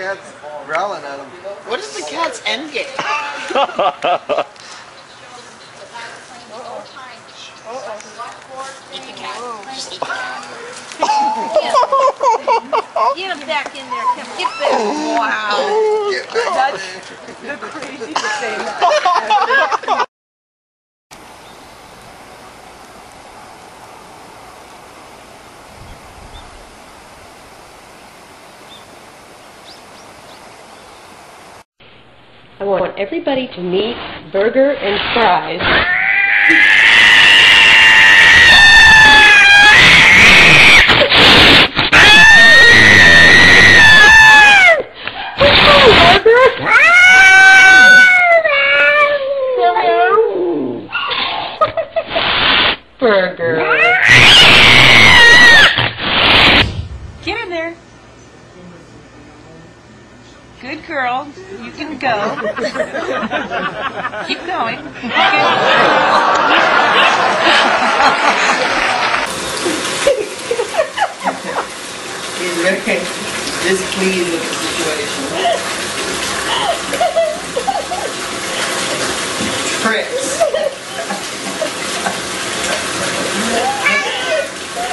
cat's growling at him. What is the cat's end game? Eat the cat. Just eat the cat. Get him back in there, Kim. Get back. Wow. That's the craziest thing. I want everybody to meet Burger and Fries. Hello, Burger. Burger. Get in there. Good girl. You can go. Keep going. Okay. Just please look at the situation. Tricks.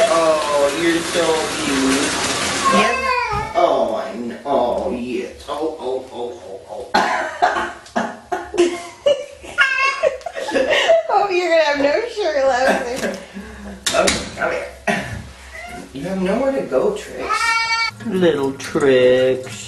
Oh, you're so cute. Oh, yes. Oh. Oh, you're going to have no sugar left. Okay, come here. You have nowhere to go, Trix. Little Trix.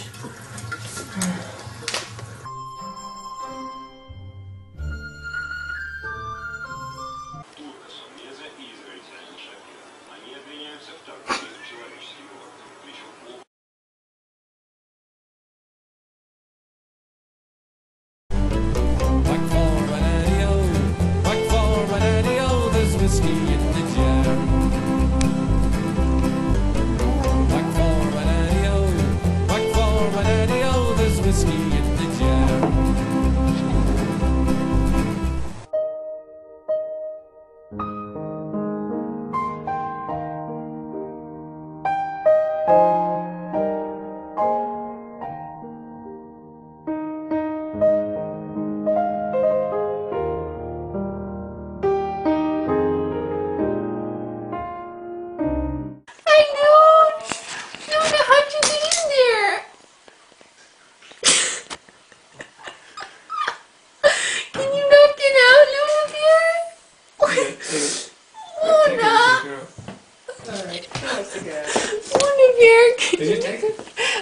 Did you take it?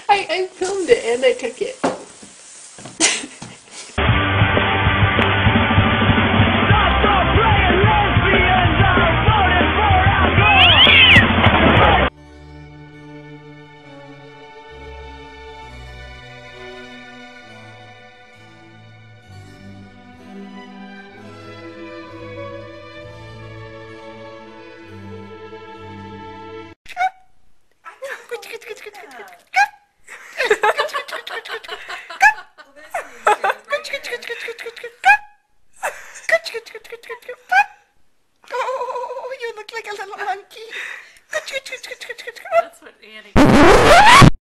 I filmed it and I took it. Oh, you look like a little monkey. That's what Annie.